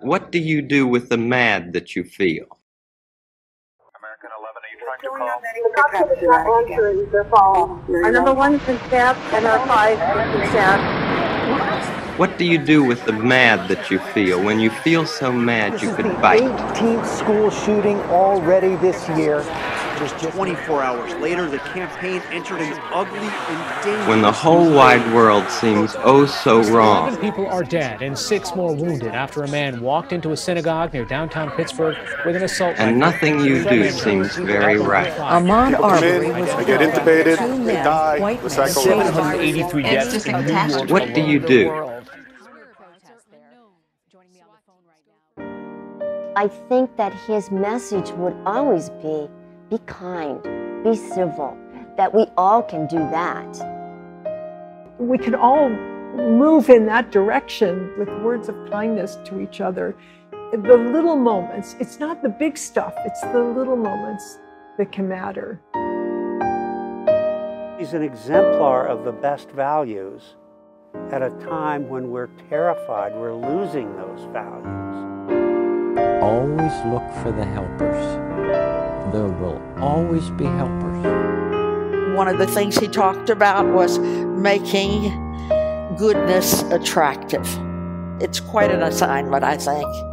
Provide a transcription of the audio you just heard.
What do you do with the mad that you feel? American 11, are you trying to call? Our number one has been stabbed and our five has been stabbed. What do you do with the mad that you feel? When you feel so mad, you could bite. This is the 18th school shooting already this year. Just 24 hours later, the campaign entered an ugly and dangerous... When the whole wide world seems oh so wrong. 7 people are dead and 6 more wounded after a man walked into a synagogue near downtown Pittsburgh with an assault rifle. And nothing you do seems very right. Ahmaud Arbery was... They get intubated, they die, the cycle... 783 deaths in New York. What do you do? I think that his message would always be, be kind, be civil, that we all can do that. We can all move in that direction with words of kindness to each other. The little moments, it's not the big stuff, it's the little moments that can matter. He's an exemplar of the best values at a time when we're terrified, we're losing those values. Always look for the helpers. There will always be helpers. One of the things he talked about was making goodness attractive. It's quite an assignment, I think.